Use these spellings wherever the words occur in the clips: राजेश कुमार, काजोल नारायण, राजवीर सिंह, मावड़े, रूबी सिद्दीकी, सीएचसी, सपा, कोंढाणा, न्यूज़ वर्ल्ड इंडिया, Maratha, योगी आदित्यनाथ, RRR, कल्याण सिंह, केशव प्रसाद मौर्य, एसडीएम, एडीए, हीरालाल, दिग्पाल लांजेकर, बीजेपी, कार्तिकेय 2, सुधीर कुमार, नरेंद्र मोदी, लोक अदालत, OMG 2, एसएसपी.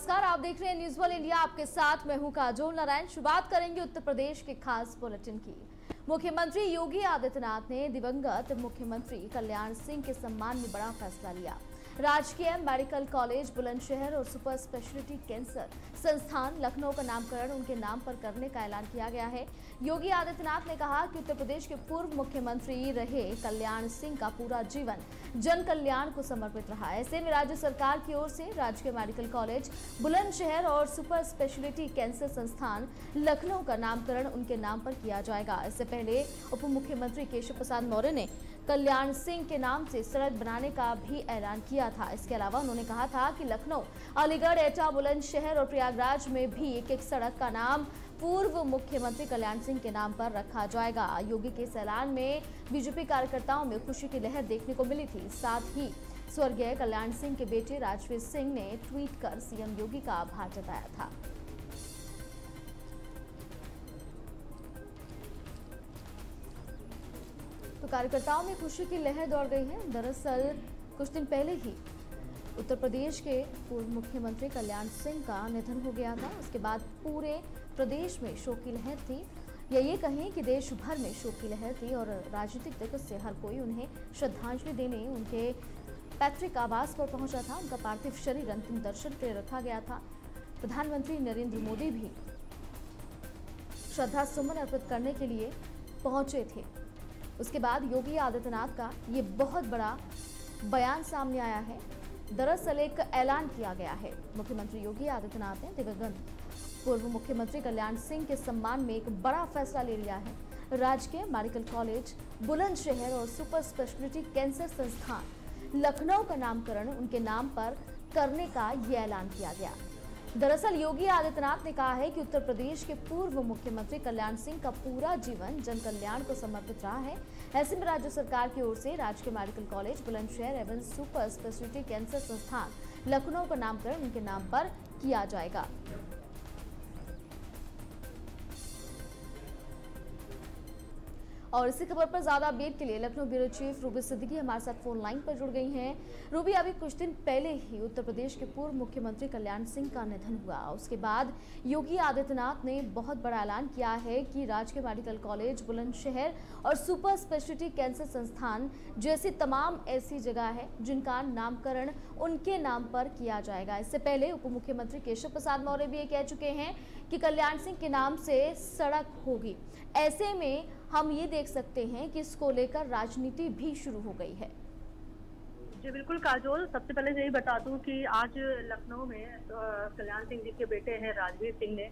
नमस्कार, आप देख रहे हैं न्यूज़ वर्ल्ड इंडिया। आपके साथ मैं हूं काजोल नारायण। शुरुआत करेंगे उत्तर प्रदेश के खास बुलेटिन की। मुख्यमंत्री योगी आदित्यनाथ ने दिवंगत मुख्यमंत्री कल्याण सिंह के सम्मान में बड़ा फैसला लिया। राजकीय मेडिकल कॉलेज बुलंदशहर और सुपर स्पेशलिटी कैंसर संस्थान लखनऊ का नामकरण उनके नाम पर करने का ऐलान किया गया है। योगी आदित्यनाथ ने कहा कि उत्तर प्रदेश के पूर्व मुख्यमंत्री रहे कल्याण सिंह का पूरा जीवन जन कल्याण को समर्पित रहा। ऐसे में राज्य सरकार की ओर से राजकीय मेडिकल कॉलेज बुलंदशहर और सुपर स्पेशलिटी कैंसर संस्थान लखनऊ का नामकरण उनके नाम पर किया जाएगा। इससे पहले उप मुख्यमंत्री केशव प्रसाद मौर्य ने कल्याण सिंह के नाम से सड़क बनाने का भी ऐलान किया था। इसके अलावा उन्होंने कहा था कि लखनऊ, अलीगढ़, एटा, बुलंदशहर और प्रयागराज में भी एक एक सड़क का नाम पूर्व मुख्यमंत्री कल्याण सिंह के नाम पर रखा जाएगा। योगी के इस ऐलान में बीजेपी कार्यकर्ताओं में खुशी की लहर देखने को मिली थी। साथ ही स्वर्गीय कल्याण सिंह के बेटे राजवीर सिंह ने ट्वीट कर सीएम योगी का आभार जताया था। तो कार्यकर्ताओं में खुशी की लहर दौड़ गई है। दरअसल कुछ दिन पहले ही उत्तर प्रदेश के पूर्व मुख्यमंत्री कल्याण सिंह का निधन हो गया था। उसके बाद पूरे प्रदेश में शोक की लहर थी, या ये कहें कि देश भर में शोक की लहर थी। और राजनीतिक दिग्गज से हर कोई उन्हें श्रद्धांजलि देने उनके पैतृक आवास पर पहुंचा था। उनका पार्थिव शरीर अंतिम दर्शन के लिए रखा गया था। प्रधानमंत्री नरेंद्र मोदी भी श्रद्धा सुमन अर्पित करने के लिए पहुंचे थे। उसके बाद योगी आदित्यनाथ का ये बहुत बड़ा बयान सामने आया है। दरअसल एक ऐलान किया गया है। मुख्यमंत्री योगी आदित्यनाथ ने दिवंगत पूर्व मुख्यमंत्री कल्याण सिंह के सम्मान में एक बड़ा फैसला ले लिया है। राजकीय मेडिकल कॉलेज बुलंदशहर और सुपर स्पेशलिटी कैंसर संस्थान लखनऊ का नामकरण उनके नाम पर करने का ये ऐलान किया गया। दरअसल योगी आदित्यनाथ ने कहा है कि उत्तर प्रदेश के पूर्व मुख्यमंत्री कल्याण सिंह का पूरा जीवन जन कल्याण को समर्पित रहा है। ऐसे में राज्य सरकार की ओर से राजकीय मेडिकल कॉलेज बुलंदशहर एवं सुपर स्पेशलिटी कैंसर संस्थान लखनऊ का नामकरण उनके नाम पर किया जाएगा। और इसी खबर पर ज्यादा अपडेट के लिए लखनऊ ब्यूरो चीफ रूबी सिद्दीकी हमारे साथ फोन लाइन पर जुड़ गई हैं। रूबी, अभी कुछ दिन पहले ही उत्तर प्रदेश के पूर्व मुख्यमंत्री कल्याण सिंह का निधन हुआ। उसके बाद योगी आदित्यनाथ ने बहुत बड़ा ऐलान किया है कि राजकीय मेडिकल कॉलेज बुलंदशहर और सुपर स्पेशलिटी कैंसर संस्थान जैसी तमाम ऐसी जगह है जिनका नामकरण उनके नाम पर किया जाएगा। इससे पहले उप मुख्यमंत्री केशव प्रसाद मौर्य भी ये कह चुके हैं कि कल्याण सिंह के नाम से सड़क होगी। ऐसे में हम ये देख सकते हैं कि इसको लेकर राजनीति भी शुरू हो गई है। जी बिल्कुल काजोल, सबसे पहले यही बता दूं कि आज लखनऊ में कल्याण सिंह जी के बेटे हैं राजवीर सिंह ने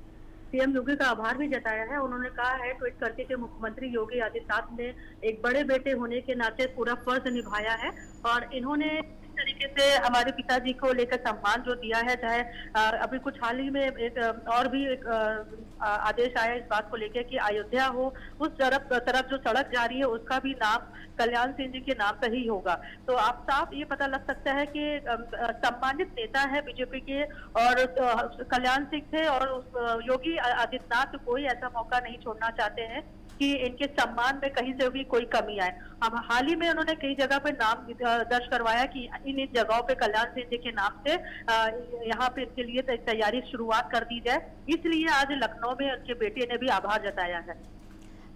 सीएम योगी का आभार भी जताया है। उन्होंने कहा है ट्वीट करके कि मुख्यमंत्री योगी आदित्यनाथ ने एक बड़े बेटे होने के नाते पूरा फर्ज निभाया है और इन्होंने तरीके से हमारे पिताजी को लेकर सम्मान जो दिया है, चाहे अभी कुछ हाल ही में एक और भी एक आदेश आया इस बात को लेकर कि अयोध्या हो उस तरफ जो सड़क जा रही है उसका भी नाम कल्याण सिंह जी के नाम पर ही होगा। तो आप साफ ये पता लग सकता है कि सम्मानित नेता है बीजेपी के और कल्याण सिंह थे और योगी आदित्यनाथ कोई ऐसा मौका नहीं छोड़ना चाहते हैं कि इनके सम्मान में कहीं से भी कोई कमी आए। अब हाल ही में उन्होंने कई जगह पे नाम दर्ज करवाया कि इन जगहों पे कल्याण सिंह जी के नाम से यहाँ पे इनके लिए तैयारी शुरुआत कर दी जाए, इसलिए आज लखनऊ में उनके बेटे ने भी आभार जताया है।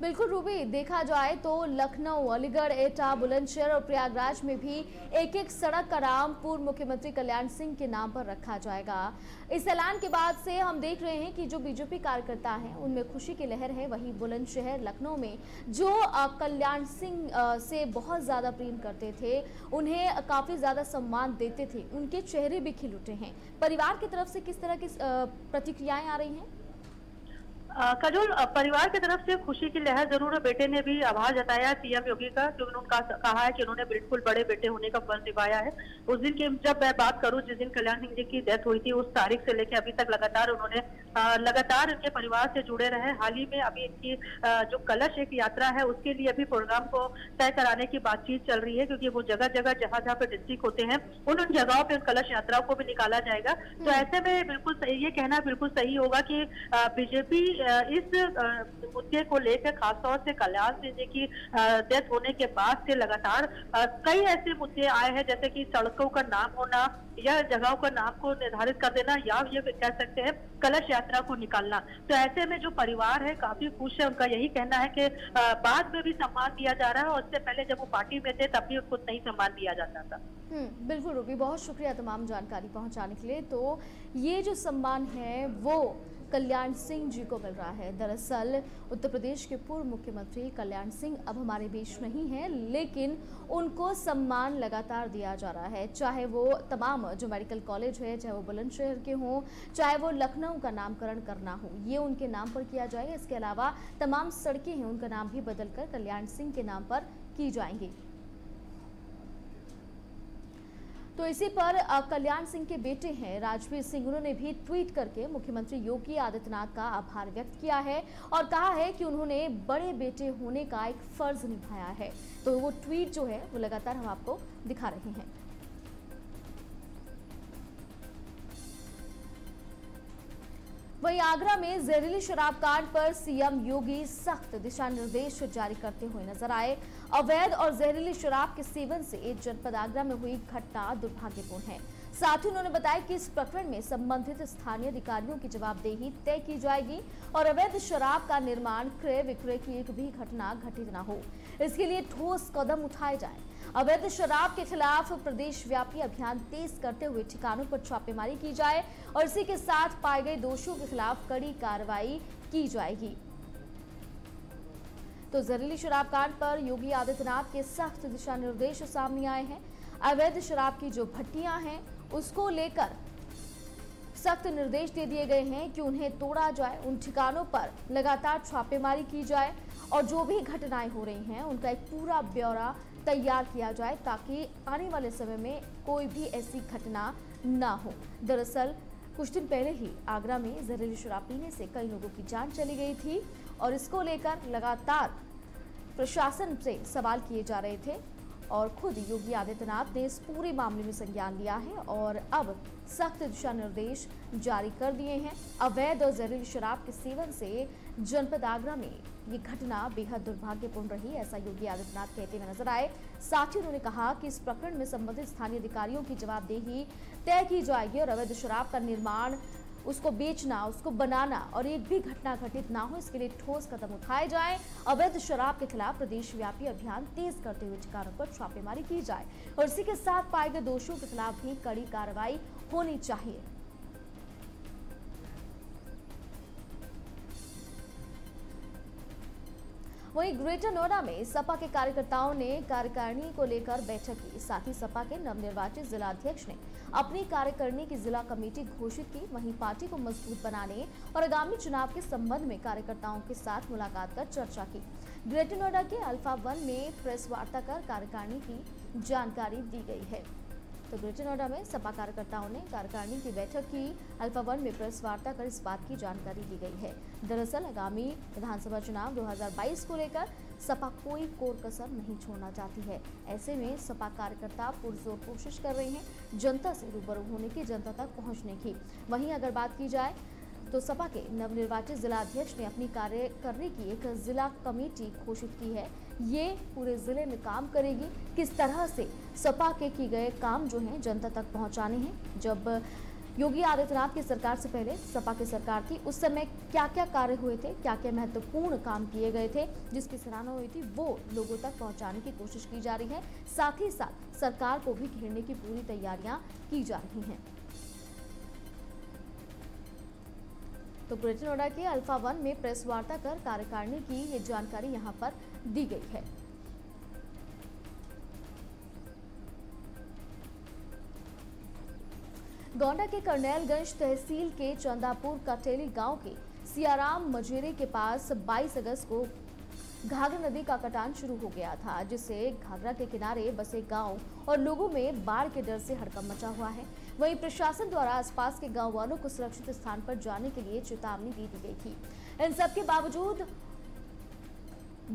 बिल्कुल रूबी, देखा जाए तो लखनऊ, अलीगढ़, एटा, बुलंदशहर और प्रयागराज में भी एक एक सड़क का नाम पूर्व मुख्यमंत्री कल्याण सिंह के नाम पर रखा जाएगा। इस ऐलान के बाद से हम देख रहे हैं कि जो बीजेपी कार्यकर्ता हैं उनमें खुशी की लहर है। वहीं बुलंदशहर, लखनऊ में जो कल्याण सिंह से बहुत ज़्यादा प्रेम करते थे, उन्हें काफ़ी ज़्यादा सम्मान देते थे, उनके चेहरे भी खिल उठे हैं। परिवार की तरफ से किस तरह की प्रतिक्रियाएँ आ रही हैं? काजोल, परिवार की तरफ से खुशी की लहर जरूर है। बेटे ने भी आभार जताया सीएम योगी का, जो उन्होंने कहा है कि उन्होंने बिल्कुल बड़े बेटे होने का फर्ज निभाया है। उस दिन की जब मैं बात करूं, जिस दिन कल्याण सिंह जी की डेथ हुई थी, उस तारीख से लेकर अभी तक लगातार उन्होंने लगातार इनके परिवार से जुड़े रहे। हाल ही में अभी इनकी जो कलश एक यात्रा है उसके लिए अभी प्रोग्राम को तय कराने की बातचीत चल रही है, क्योंकि वो जगह जगह जहाँ जहाँ पे डिस्ट्रिक्ट होते हैं उन जगहों पे उन कलश यात्राओं को भी निकाला जाएगा। तो ऐसे में बिल्कुल सही, ये कहना बिल्कुल सही होगा कि बीजेपी इस मुद्दे को लेकर खासतौर से कल्याण सिंह जी की डेथ होने के बाद से लगातार कई ऐसे मुद्दे आए हैं, जैसे कि सड़कों का नाम होना या जगहों का नाम को निर्धारित कर देना या ये कह सकते हैं कलश यात्रा को निकालना। तो ऐसे में जो परिवार है काफी खुश है, उनका यही कहना है कि बाद में भी सम्मान दिया जा रहा है और उससे पहले जब वो पार्टी में थे तब भी उनको नहीं सम्मान दिया जाता था। बिल्कुल रूबी, बहुत शुक्रिया तमाम जानकारी पहुंचाने के लिए। तो ये जो सम्मान है वो कल्याण सिंह जी को मिल रहा है। दरअसल उत्तर प्रदेश के पूर्व मुख्यमंत्री कल्याण सिंह अब हमारे बीच नहीं हैं, लेकिन उनको सम्मान लगातार दिया जा रहा है, चाहे वो तमाम जो मेडिकल कॉलेज है, चाहे वो बुलंदशहर के हों, चाहे वो लखनऊ का नामकरण करना हो ये उनके नाम पर किया जाएगा। इसके अलावा तमाम सड़कें हैं उनका नाम भी बदलकर कल्याण सिंह के नाम पर की जाएंगी। तो इसी पर कल्याण सिंह के बेटे हैं राजवीर सिंह, उन्होंने भी ट्वीट करके मुख्यमंत्री योगी आदित्यनाथ का आभार व्यक्त किया है और कहा है कि उन्होंने बड़े बेटे होने का एक फर्ज निभाया है। तो वो ट्वीट जो है वो लगातार हम आपको दिखा रहे हैं। वहीं आगरा में जहरीली शराब कांड पर सीएम योगी सख्त दिशा निर्देश जारी करते हुए नजर आए। अवैध और जहरीली शराब के सेवन से एक जनपद आगरा में हुई घटना दुर्भाग्यपूर्ण है। साथ ही उन्होंने बताया कि इस प्रकरण में संबंधित स्थानीय अधिकारियों की जवाबदेही तय की जाएगी और अवैध शराब का निर्माण, क्रय विक्रय की एक भी घटना घटित न हो, इसके लिए ठोस कदम उठाए जाएं। अवैध शराब के खिलाफ प्रदेशव्यापी अभियान तेज करते हुए ठिकानों पर छापेमारी की जाए और इसी के साथ पाए गए दोषियों के खिलाफ कड़ी कार्रवाई की जाएगी। तो जहरीली शराब कांड पर योगी आदित्यनाथ के सख्त दिशा निर्देश सामने आए हैं। अवैध शराब की जो भट्टियां हैं उसको लेकर सख्त निर्देश दे दिए गए हैं कि उन्हें तोड़ा जाए, उन ठिकानों पर लगातार छापेमारी की जाए और जो भी घटनाएं हो रही हैं उनका एक पूरा ब्यौरा तैयार किया जाए ताकि आने वाले समय में कोई भी ऐसी घटना ना हो। दरअसल कुछ दिन पहले ही आगरा में जहरीली शराब पीने से कई लोगों की जान चली गई थी और इसको लेकर लगातार प्रशासन से सवाल किए जा रहे थे और खुद योगी आदित्यनाथ ने इस पूरे मामले में संज्ञान लिया है और अब सख्त दिशा निर्देश जारी कर दिए हैं। अवैध और जहरीली शराब के सेवन से जनपद आगरा में ये घटना बेहद दुर्भाग्यपूर्ण रही, ऐसा योगी आदित्यनाथ कहते हुए नजर आए। साथ ही उन्होंने कहा कि इस प्रकरण में संबंधित स्थानीय अधिकारियों की जवाबदेही तय की जाएगी और अवैध शराब का निर्माण, उसको बेचना, उसको बनाना और एक भी घटना घटित ना हो इसके लिए ठोस कदम उठाए जाएं। अवैध शराब के खिलाफ प्रदेशव्यापी अभियान तेज करते हुए ठिकानों पर छापेमारी की जाए और इसी के साथ पाए गए दोषियों के खिलाफ भी कड़ी कार्रवाई होनी चाहिए। वहीं ग्रेटर नोएडा में सपा के कार्यकर्ताओं ने कार्यकारिणी को लेकर बैठक की। साथ ही सपा के नवनिर्वाचित जिलाध्यक्ष ने अपनी कार्यकारिणी की जिला कमेटी घोषित की। वहीं पार्टी को मजबूत बनाने और आगामी चुनाव के संबंध में कार्यकर्ताओं के साथ मुलाकात कर चर्चा की। ग्रेटर नोएडा के अल्फा वन में प्रेस वार्ता कर कार्यकारिणी की जानकारी दी गई है। तो ग्रेटर नोएडा में सपा कार्यकर्ताओं ने कार्यकारिणी की बैठक की, अल्फा वन में प्रेस वार्ता कर इस बात की जानकारी दी गई है। दरअसल आगामी विधानसभा चुनाव 2022 को लेकर सपा कोई कोर कसर नहीं छोड़ना चाहती है। ऐसे में सपा कार्यकर्ता पुरजोर कोशिश कर रहे हैं जनता से रूबरू होने की, जनता तक पहुँचने की। वहीं अगर बात की जाए तो सपा के नवनिर्वाचित जिलाध्यक्ष ने अपनी कार्यकारिणी की एक जिला कमेटी घोषित की है। ये पूरे जिले में काम करेगी, किस तरह से सपा के किए गए काम जो हैं जनता तक पहुंचाने हैं। जब योगी आदित्यनाथ की सरकार से पहले सपा की सरकार थी उस समय क्या क्या कार्य हुए थे, क्या क्या महत्वपूर्ण काम किए गए थे जिसकी सराहना हुई थी, वो लोगों तक पहुंचाने की कोशिश की जा रही है। साथ ही साथ सरकार को भी घेरने की पूरी तैयारियां की जा रही हैं। तो ग्रेटर नोएडा के अल्फा वन में प्रेस वार्ता कर कार्यकारिणी की ये जानकारी यहाँ पर दी गई है। गोंडा के करनैलगंज तहसील के चंदापुर कटेली गांव के सियाराम मजेरे के पास 22 अगस्त को घाघरा नदी का कटान शुरू हो गया था, जिससे घाघरा के किनारे बसे गांव और लोगों में बाढ़ के डर से हड़कंप मचा हुआ है। वहीं प्रशासन द्वारा आसपास के गाँव वालों को सुरक्षित स्थान पर जाने के लिए चेतावनी दी गई थी। इन सबके बावजूद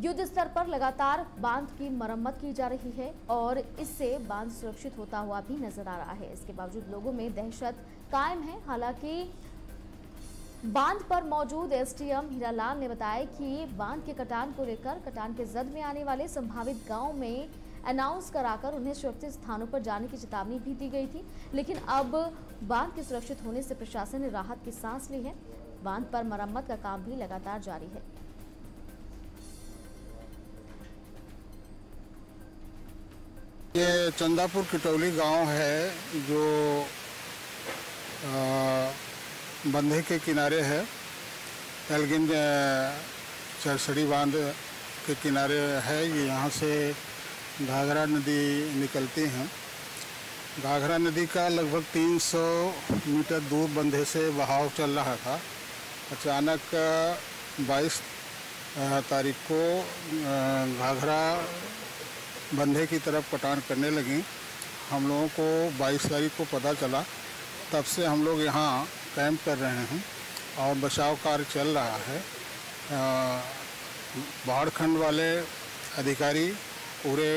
युद्ध स्तर पर लगातार बांध की मरम्मत की जा रही है और इससे बांध सुरक्षित होता हुआ भी नजर आ रहा है। इसके बावजूद लोगों में दहशत कायम है। हालांकि बांध पर मौजूद एसडीएम हीरालाल ने बताया कि बांध के कटान को लेकर कटान के जद में आने वाले संभावित गांव में अनाउंस कराकर उन्हें सुरक्षित स्थानों पर जाने की चेतावनी भी दी गई थी, लेकिन अब बांध के सुरक्षित होने से प्रशासन ने राहत की सांस ली है। बांध पर मरम्मत का काम भी लगातार जारी है। ये चंदापुर किटौली गांव है जो बंधे के किनारे है, एलगिन चरसड़ी बांध के किनारे है। ये यहाँ से घाघरा नदी निकलती है। घाघरा नदी का लगभग 300 मीटर दूर बंधे से बहाव चल रहा था। अचानक 22 तारीख को घाघरा बंधे की तरफ कटान करने लगी। हम लोगों को 22 तारीख को पता चला, तब से हम लोग यहाँ कैंप कर रहे हैं और बचाव कार्य चल रहा है। बाढ़ खंड वाले अधिकारी पूरे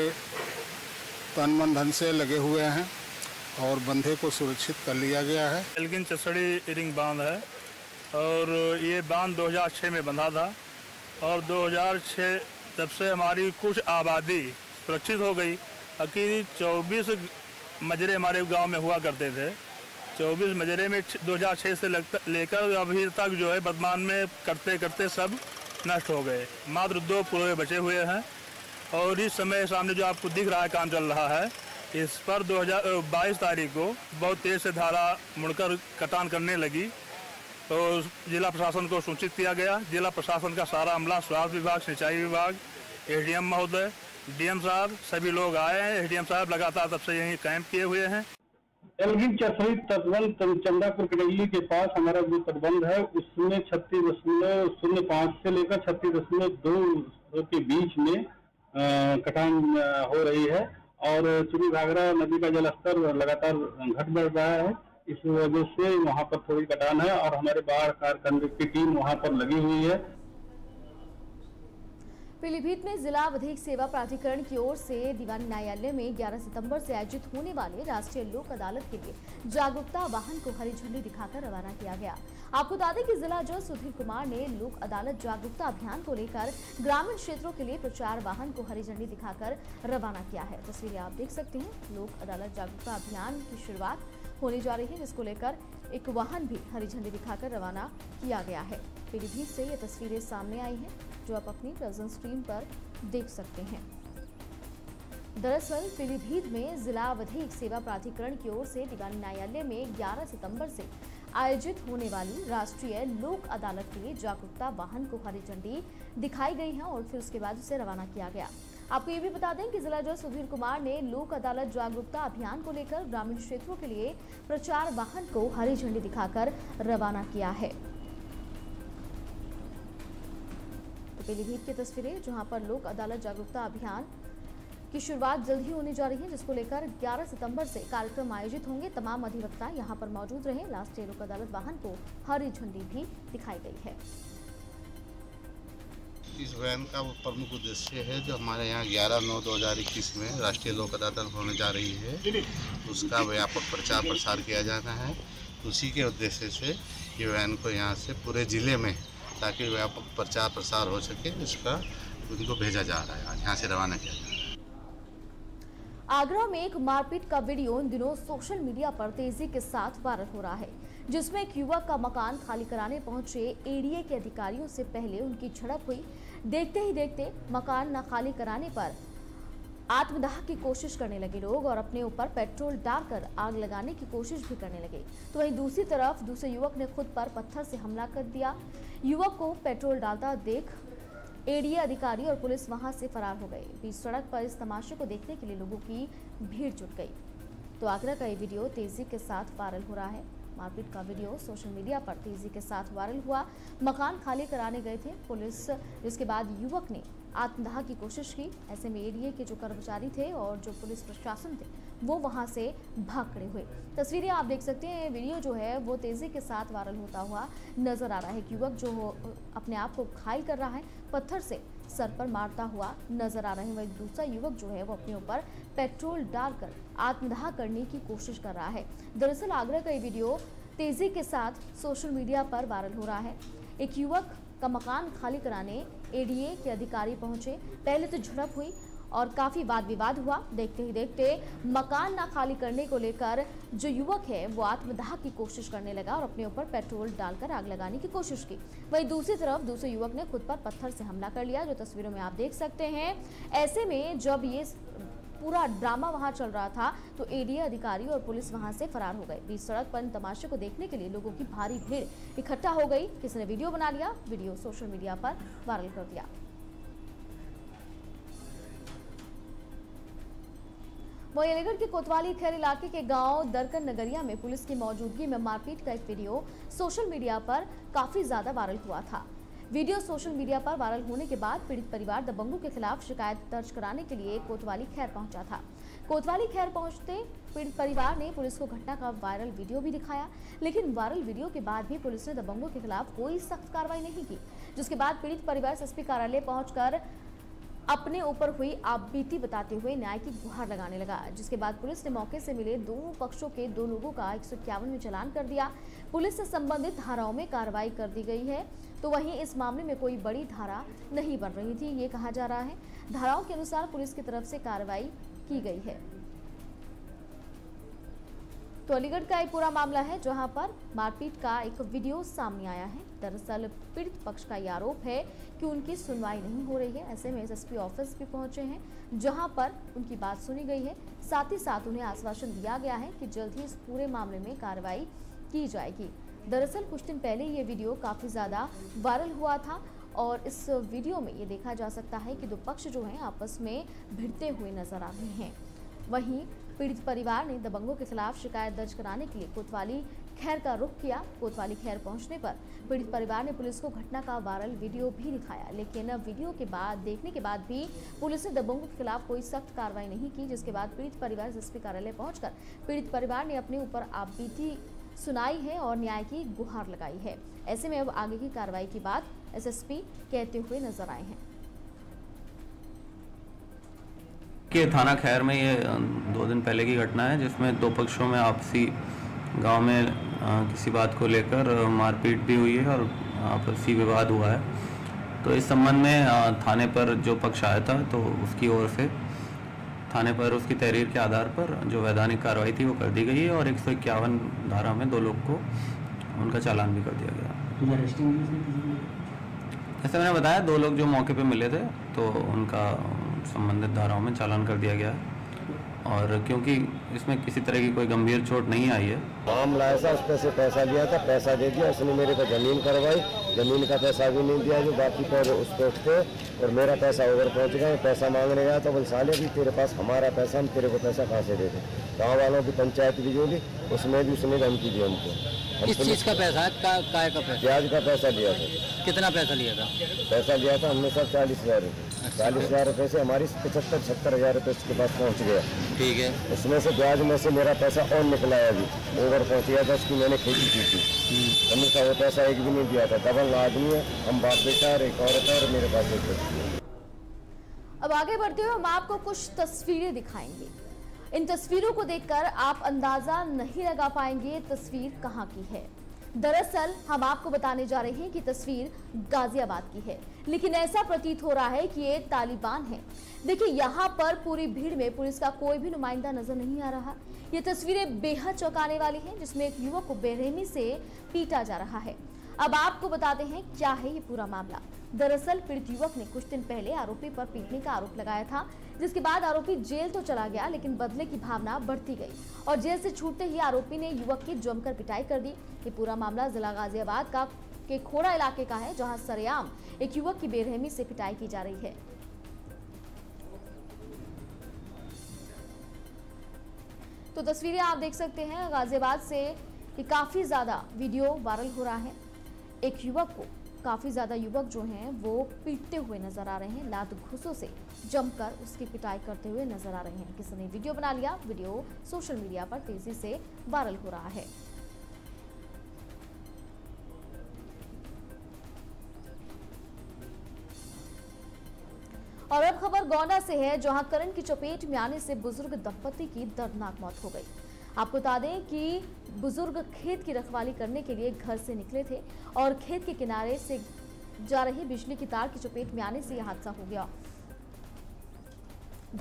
तन मन धन से लगे हुए हैं और बंधे को सुरक्षित कर लिया गया है। एलगिन चरसड़ी रिंग बांध है और ये बांध 2006 में बंधा था और 2006 तब से हमारी कुछ आबादी सुरक्षित हो गई। अकेले 24 मजरे हमारे गांव में हुआ करते थे। 24 मजरे में 2006 से लेकर अभी तक जो है वर्तमान में करते करते सब नष्ट हो गए। मात्र 2 पुलों बचे हुए हैं और इस समय सामने जो आपको दिख रहा है काम चल रहा है, इस पर 2022 तारीख को बहुत तेज़ से धारा मुड़कर कटान करने लगी तो जिला प्रशासन को सूचित किया गया। जिला प्रशासन का सारा अमला, स्वास्थ्य विभाग, सिंचाई विभाग, एसडीएम महोदय, डीएम साहब, सभी लोग आए हैं। एसडीएम साहब लगातार तब से यहीं कैंप किए हुए हैं। एलगिन चरसड़ी तटबंध चंदापुर किटौली के पास हमारा जो तटबंध है उसमें 36.05 से लेकर 36.2 के बीच में कटान हो रही है और चूंकि घाघरा नदी का जलस्तर लगातार घट बढ़ रहा है, इस वजह से वहां पर थोड़ी कटान है और हमारे बाढ़ कार्यक्रम की टीम वहां पर लगी हुई है। पीलीभीत में जिला विधिक सेवा प्राधिकरण की ओर से दीवानी न्यायालय में 11 सितंबर से आयोजित होने वाले राष्ट्रीय लोक अदालत के लिए जागरूकता वाहन को हरी झंडी दिखाकर रवाना किया गया। आपको बता दें कि जिला जज सुधीर कुमार ने लोक अदालत जागरूकता अभियान को लेकर ग्रामीण क्षेत्रों के लिए प्रचार वाहन को हरी झंडी दिखाकर रवाना किया है। तस्वीरें आप देख सकते हैं। लोक अदालत जागरूकता अभियान की शुरुआत होने जा रही है, जिसको लेकर एक वाहन भी हरी झंडी दिखाकर रवाना किया गया है। पीलीभीत से ये तस्वीरें सामने आई हैं जो आप अपनी प्रेजेंट स्क्रीन पर देख सकते हैं। दरअसल पीलीभीत में जिला विधिक सेवा प्राधिकरण की ओर से दीवानी न्यायालय में 11 सितंबर से आयोजित होने वाली राष्ट्रीय लोक अदालत के लिए जागरूकता वाहन को हरी झंडी दिखाई गई है और फिर उसके बाद उसे रवाना किया गया। आपको ये भी बता दें कि जिला जज सुधीर कुमार ने लोक अदालत जागरूकता अभियान को लेकर ग्रामीण क्षेत्रों के लिए प्रचार वाहन को हरी झंडी दिखाकर रवाना किया है। पीलीभीत की तस्वीरें जहां पर लोक अदालत जागरूकता अभियान की शुरुआत जल्द ही होने जा रही है, जिसको लेकर 11 सितंबर से कार्यक्रम आयोजित होंगे। तमाम अधिवक्ता यहां पर मौजूद रहे। लास्ट ईयर लोक अदालत वाहन को हरी झंडी भी दिखाई गई है। इस वैन का प्रमुख उद्देश्य है जो हमारे यहाँ 11/9/2021 में राष्ट्रीय लोक अदालत होने जा रही है, उसका व्यापक प्रचार प्रसार किया जाना है। उसी के उद्देश्य से ये वैन को यहाँ से पूरे जिले में ताकि व्यापक प्रचार प्रसार हो सके, इसका उनको भेजा जा रहा है, आज यहाँ से रवाना किया जा रहा है। आगरा में एक मारपीट का वीडियो इन दिनों सोशल मीडिया पर तेजी के साथ वायरल हो रहा है, जिसमें एक युवक का मकान खाली कराने पहुंचे एडीए के अधिकारियों से पहले उनकी झड़प हुई। देखते ही देखते मकान न खाली कराने पर आत्मदाह की कोशिश करने लगे लोग और अपने ऊपर पेट्रोल डालकर आग लगाने की कोशिश भी करने लगे। तो वहीं दूसरी तरफ दूसरे युवक ने खुद पर पत्थर से हमला कर दिया। युवक को पेट्रोल डालता देख एडीए अधिकारी और पुलिस वहां से फरार हो गए। बीच सड़क पर इस तमाशे को देखने के लिए लोगों की भीड़ जुट गई। तो आगरा का ये वीडियो तेजी के साथ वायरल हो रहा है। मारपीट का वीडियो सोशल मीडिया पर तेजी के साथ वायरल हुआ। मकान खाली कराने गए थे पुलिस, जिसके बाद युवक ने आत्मदाह की कोशिश की। ऐसे में एडीए के जो कर्मचारी थे और जो पुलिस प्रशासन थे वो वहाँ से भाग खड़े हुए। तस्वीरें आप देख सकते हैं, वीडियो जो है वो तेजी के साथ वायरल होता हुआ नजर आ रहा है कि युवक जो अपने आप को घायल कर रहा है, पत्थर से सर पर मारता हुआ नजर आ रहे हैं। वही दूसरा युवक जो है वो अपने ऊपर पेट्रोल डालकर आत्मदाह करने की कोशिश कर रहा है। दरअसल आगरा का ये वीडियो तेजी के साथ सोशल मीडिया पर वायरल हो रहा है। एक युवक का मकान खाली कराने एडीए के अधिकारी पहुंचे। पहले तो झड़प हुई और काफ़ी वाद विवाद हुआ। देखते ही देखते मकान ना खाली करने को लेकर जो युवक है वो आत्मदाह की कोशिश करने लगा और अपने ऊपर पेट्रोल डालकर आग लगाने की कोशिश की। वहीं दूसरी तरफ दूसरे युवक ने खुद पर पत्थर से हमला कर लिया, जो तस्वीरों में आप देख सकते हैं। ऐसे में जब ये पूरा ड्रामा वहां चल रहा था तो एडीए अधिकारी और पुलिस वहां से फरार हो गए। बीच सड़क पर तमाशे को देखने के लिए लोगों की भारी भीड़ इकट्ठा हो गई। किसी ने वीडियो बना लिया, वीडियो सोशल मीडिया पर वायरल कर दिया। वहीं अलीगढ़ के कोतवाली खैर इलाके के गांव दरकन नगरिया में पुलिस की मौजूदगी में मारपीट का एक वीडियो सोशल मीडिया पर काफी ज्यादा वायरल हुआ था। वीडियो सोशल मीडिया पर वायरल होने के बाद पीड़ित परिवार दबंगों के खिलाफ शिकायत दर्ज कराने के लिए कोतवाली खैर पहुंचा था। कोतवाली खैर पहुंचते पीड़ित परिवार ने पुलिस को घटना का वायरल वीडियो भी दिखाया, लेकिन वायरल वीडियो के बाद भी पुलिस ने दबंगों के खिलाफ कोई सख्त कार्रवाई नहीं की, जिसके बाद पीड़ित परिवार एसपी कार्यालय पहुंचकर अपने ऊपर हुई आपबीती बताते हुए न्याय की गुहार लगाने लगा। जिसके बाद पुलिस ने मौके से मिले दोनों पक्षों के दो लोगों का 151वें चालान कर दिया। पुलिस से संबंधित धाराओं में कार्रवाई कर दी गई है, तो वहीं इस मामले में कोई बड़ी धारा नहीं बन रही थी, ये कहा जा रहा है। धाराओं के अनुसार पुलिस की तरफ से कार्रवाई की गई है। तो अलीगढ़ का एक पूरा मामला है जहां पर मारपीट का एक वीडियो सामने आया है। दरअसल पीड़ित पक्ष का ये आरोप है कि उनकी सुनवाई नहीं हो रही है। ऐसे में एसएसपी ऑफिस भी पहुंचे हैं, जहां पर उनकी बात सुनी गई है। साथ ही साथ उन्हें आश्वासन दिया गया है कि जल्द ही इस पूरे मामले में कार्रवाई की जाएगी। दरअसल कुछ दिन पहले ये वीडियो काफ़ी ज़्यादा वायरल हुआ था और इस वीडियो में ये देखा जा सकता है कि दो पक्ष जो हैं आपस में भिड़ते हुए नजर आ रहे हैं। वहीं पीड़ित परिवार ने दबंगों के खिलाफ शिकायत दर्ज कराने के लिए कोतवाली खैर का रुख किया। कोतवाली खैर पहुंचने पर पीड़ित परिवार ने पुलिस को घटना का वायरल वीडियो भी दिखाया, लेकिन वीडियो के बाद देखने के बाद भी पुलिस ने दबंगों के खिलाफ कोई सख्त कार्रवाई नहीं की। जिसके बाद पीड़ित परिवार एसपी कार्यालय पहुंचकर पीड़ित परिवार ने अपने ऊपर आपबीती सुनाई है और न्याय की गुहार लगाई है। ऐसे में अब आगे की कार्रवाई की बात एसएसपी कहते हुए नजर आए हैं। के थाना खैर में ये 2 दिन पहले की घटना है, जिसमें दो पक्षों में आपसी गांव में किसी बात को लेकर मारपीट भी हुई है और आपसी विवाद हुआ है। तो इस संबंध में थाने पर जो पक्ष आया था तो उसकी ओर से थाने पर उसकी तहरीर के आधार पर जो वैधानिक कार्रवाई थी वो कर दी गई है और 151 धारा में 2 लोग को उनका चालान भी कर दिया गया। जैसे मैंने बताया 2 लोग जो मौके पे मिले थे तो उनका संबंधित धाराओं में चालान कर दिया गया और क्योंकि इसमें किसी तरह की कोई गंभीर चोट नहीं आई है। मामला ऐसा उस पैसे पैसा लिया था, पैसा दे दिया, उसने मेरे को जमीन करवाई, जमीन का पैसा भी नहीं दिया जो बाकी पर उसको उठते और मेरा पैसा उधर पहुंच गया। पैसा मांगने गया तो बोले साले भी तेरे पास हमारा पैसा, हम तेरे को पैसा कहाँ से दे दें। गाँव वालों की पंचायत भी जो भी उसमें भी उसने धमकी दी हमको। किस चीज़ का पैसा? काय का पैसा? ब्याज का पैसा लिया था। कितना पैसा लिया था? पैसा लिया था हमने सर 40,000 रुपये। 40,000 रुपये से हमारी 75-76,000 रुपये उसके पास पहुँच गया। ठीक है, उसमें से ब्याज में से मेरा पैसा और निकला है, अभी ओवर पहुँच गया था। उसकी मैंने खेती की थी, हमने का वो पैसा एक भी नहीं दिया था। डबल आदमी है, हम बाप बेटा और एक औरत है और मेरे पास एक बच्ची है। अब आगे बढ़ते हुए हम आपको कुछ तस्वीरें दिखाएंगे। इन तस्वीरों को देखकर आप अंदाजा नहीं लगा पाएंगे तस्वीर कहाँ की है। दरअसल हम आपको बताने जा रहे हैं कि तस्वीर गाजियाबाद की है, लेकिन ऐसा प्रतीत हो रहा है कि ये तालिबान है। देखिए यहाँ पर पूरी भीड़ में पुलिस का कोई भी नुमाइंदा नजर नहीं आ रहा। ये तस्वीरें बेहद चौंकाने वाली हैं, जिसमें एक युवक को बेरहमी से पीटा जा रहा है। अब आपको बताते हैं क्या है ये पूरा मामला। दरअसल पीड़ित युवक ने कुछ दिन पहले आरोपी पर पीटने का आरोप लगाया था, जिसके बाद आरोपी जेल तो चला गया, लेकिन बदले की भावना बढ़ती गई और जेल से छूटते ही आरोपी ने युवक की जमकर पिटाई कर दी। ये पूरा मामला जिला गाजियाबाद का के खोड़ा इलाके का है, जहां सरेआम एक युवक की बेरहमी से पिटाई की जा रही है। तो तस्वीरें आप देख सकते हैं गाजियाबाद से कि काफी ज्यादा वीडियो वायरल हो रहा है। एक युवक को काफ़ी ज़्यादा युवक जो हैं वो पीटते हुए नजर आ रहे हैं, लात घूसों से जमकर उसकी पिटाई करते हुए नजर आ रहे हैं। किसी ने वीडियो बना लिया, वीडियो सोशल मीडिया पर तेजी से वायरल हो रहा है। और अब खबर गौना से है, जहां करंट की चपेट में आने से बुजुर्ग दंपति की दर्दनाक मौत हो गई। आपको बता दें कि बुजुर्ग खेत की रखवाली करने के लिए घर से निकले थे और खेत के किनारे से जा रही बिजली की तार की चपेट में आने से यह हादसा हो गया।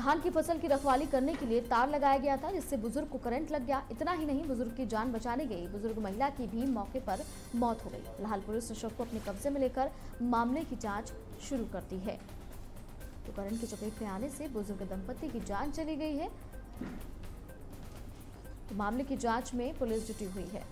धान की फसल की रखवाली करने के लिए तार लगाया गया था, जिससे बुजुर्ग को करंट लग गया। इतना ही नहीं, बुजुर्ग की जान बचाने गई बुजुर्ग महिला की भी मौके पर मौत हो गई। फिलहाल पुलिस शव को अपने कब्जे में लेकर मामले की जाँच शुरू कर दी है। तो करंट की चपेट में आने से बुजुर्ग दंपति की जान चली गई है। तो मामले की जांच में पुलिस जुटी हुई है।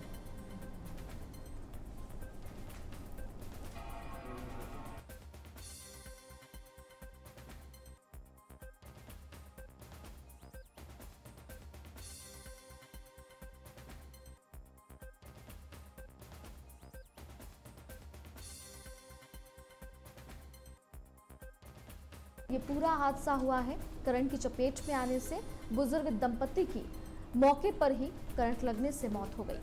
ये पूरा हादसा हुआ है करंट की चपेट में आने से बुजुर्ग दंपति की मौके पर ही करंट लगने से मौत हो गई।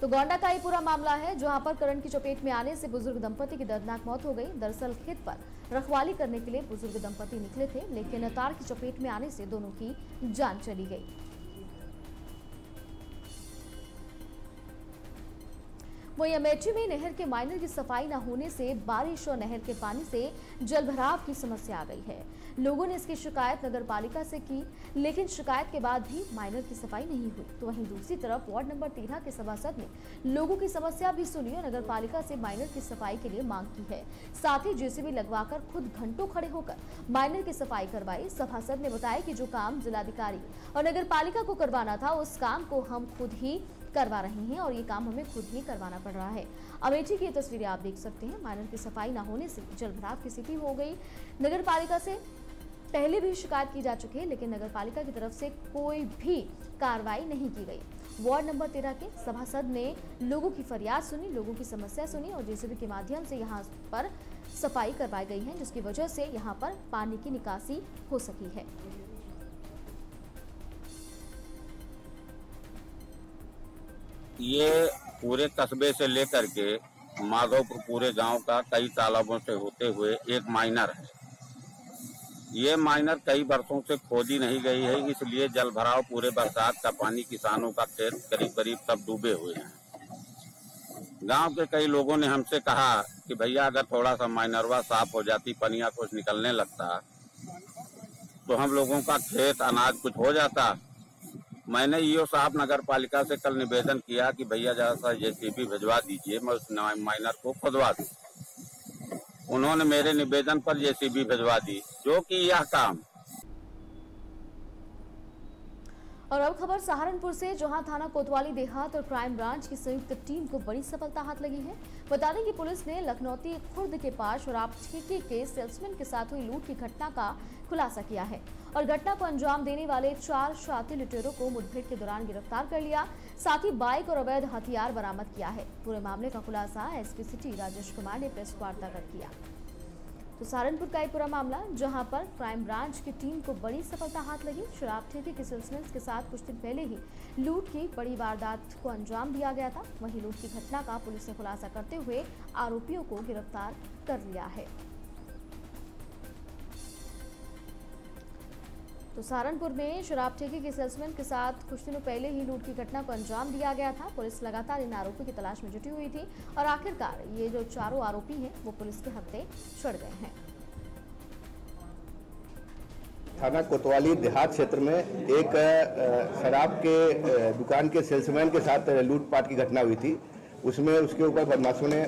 तो गोंडा का ये पूरा मामला है, जहां पर करंट की चपेट में आने से बुजुर्ग दंपति की दर्दनाक मौत हो गई। दरअसल खेत पर रखवाली करने के लिए बुजुर्ग दंपति निकले थे, लेकिन तार की चपेट में आने से दोनों की जान चली गई। वहीं अमेठी में नहर के माइनर की सफाई न होने से बारिश और नहर के पानी से जलभराव की समस्या आ गई है। लोगों ने इसकी शिकायत नगरपालिका से की, लेकिन शिकायत के बाद भी माइनर की सफाई नहीं हुई। तो वहीं दूसरी तरफ वार्ड नंबर 13 के सभासद ने लोगों की समस्या भी सुनी और नगरपालिका से माइनर की सफाई के लिए मांग की है। साथ ही जेसीबी लगवाकर खुद घंटों खड़े होकर माइनर की सफाई करवाई। सभासद ने बताया कि जो काम जिलाधिकारी और नगरपालिका को करवाना था, उस काम को हम खुद ही करवा रहे हैं और ये काम हमें खुद ही करवाना पड़ रहा है। अमेठी की ये तस्वीरें आप देख सकते हैं। माइनर की सफाई न होने से जलभराव की स्थिति हो गई। नगरपालिका से पहले भी शिकायत की जा चुकी है, लेकिन नगरपालिका की तरफ से कोई भी कार्रवाई नहीं की गई। वार्ड नंबर 13 के सभासद ने लोगों की फरियाद सुनी, लोगों की समस्या सुनी और जेसीबी के माध्यम से यहाँ पर सफाई करवाई गई है, जिसकी वजह से यहाँ पर पानी की निकासी हो सकी है। ये पूरे कस्बे से लेकर के माधोपुर पूरे गांव का कई तालाबों से होते हुए एक माइनर है। ये माइनर कई वर्षों से खोदी नहीं गई है, इसलिए जल भराव पूरे बरसात का पानी किसानों का खेत करीब करीब सब डूबे हुए हैं। गांव के कई लोगों ने हमसे कहा कि भैया अगर थोड़ा सा माइनरवा साफ हो जाती, पनिया कुछ निकलने लगता तो हम लोगों का खेत अनाज कुछ हो जाता। मैंने ईओ साहब नगर पालिका से कल निवेदन किया कि भैया जरा सा जेसीबी भिजवा दीजिए, मैं उस माइनर को खोदवा दूं। उन्होंने मेरे निवेदन पर जेसीबी भिजवा दी, जो कि यह काम। और अब खबर सहारनपुर से, जहां थाना कोतवाली देहात और क्राइम ब्रांच की संयुक्त टीम को बड़ी सफलता हाथ लगी है। बता दें कि पुलिस ने लखनौती खुर्द के पास शराब ठेके के सेल्समैन के साथ हुई लूट की घटना का खुलासा किया है और घटना को अंजाम देने वाले 4 शातिर लुटेरों को मुठभेड़ के दौरान गिरफ्तार कर लिया। साथ ही बाइक और अवैध हथियार बरामद किया है। पूरे मामले का खुलासा एसपी सिटी राजेश कुमार ने प्रेस वार्ता कर किया। तो सहारनपुर का एक पूरा मामला, जहां पर क्राइम ब्रांच की टीम को बड़ी सफलता हाथ लगी। शराब ठेके के सेल्समैन के साथ कुछ दिन पहले ही लूट की बड़ी वारदात को अंजाम दिया गया था। वहीं लूट की घटना का पुलिस ने खुलासा करते हुए आरोपियों को गिरफ्तार कर लिया है। तो सहारनपुर में शराब ठेके के सेल्समैन के साथ कुछ दिनों पहले ही लूट की घटना को अंजाम दिया गया था। पुलिस लगातार इन आरोपियों की तलाश में जुटी हुई थी और आखिरकार ये जो 4 आरोपी हैं वो पुलिस के हत्थे चढ़ गए हैं। थाना कोतवाली देहात क्षेत्र में एक शराब के दुकान के सेल्समैन के साथ लूटपाट की घटना हुई थी। उसमें उसके ऊपर बदमाशों ने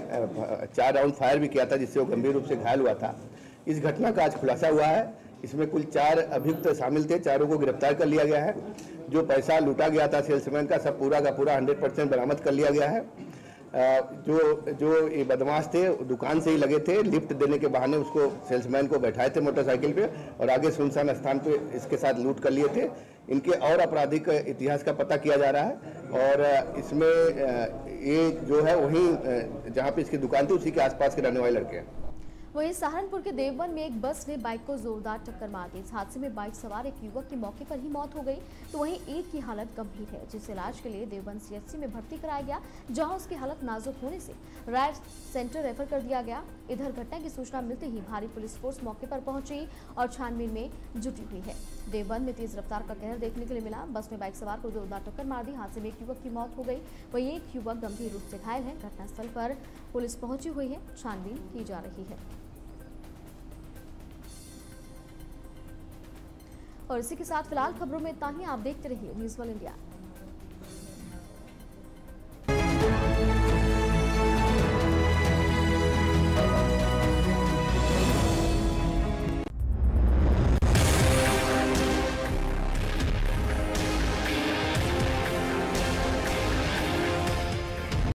4 राउंड फायर भी किया था, जिससे वो गंभीर रूप से घायल हुआ था। इस घटना का आज खुलासा हुआ है। इसमें कुल 4 अभियुक्त शामिल थे। 4 को गिरफ्तार कर लिया गया है। जो पैसा लूटा गया था सेल्समैन का, सब पूरा का पूरा 100% बरामद कर लिया गया है। जो ये बदमाश थे दुकान से ही लगे थे, लिफ्ट देने के बहाने उसको सेल्समैन को बैठाए थे मोटरसाइकिल पे और आगे सुनसान स्थान पे इसके साथ लूट कर लिए थे। इनके और आपराधिक इतिहास का पता किया जा रहा है और इसमें ये जो है वहीं जहाँ पे इसकी दुकान थी उसी के आसपास के रहने वाले लड़के हैं। वहीं सहारनपुर के देवबन में एक बस ने बाइक को जोरदार टक्कर मार दी। इस हादसे में बाइक सवार एक युवक की मौके पर ही मौत हो गई तो वहीं एक की हालत गंभीर है, जिसे इलाज के लिए देवबन सीएचसी में भर्ती कराया गया, जहां उसकी हालत नाजुक होने से राय सेंटर रेफर कर दिया गया। इधर घटना की सूचना मिलते ही भारी पुलिस फोर्स मौके पर पहुंची और छानबीन में जुटी हुई है। देवबन में तेज रफ्तार का कहर देखने के लिए मिला। बस में बाइक सवार को जोरदार टक्कर मार दी। हादसे में एक युवक की मौत हो गई, वहीं एक युवक गंभीर रूप से घायल है। घटनास्थल पर पुलिस पहुंची हुई है, छानबीन की जा रही है। और इसी के साथ फिलहाल खबरों में इतना ही। आप देखते रहिए न्यूज़ वर्ल्ड इंडिया।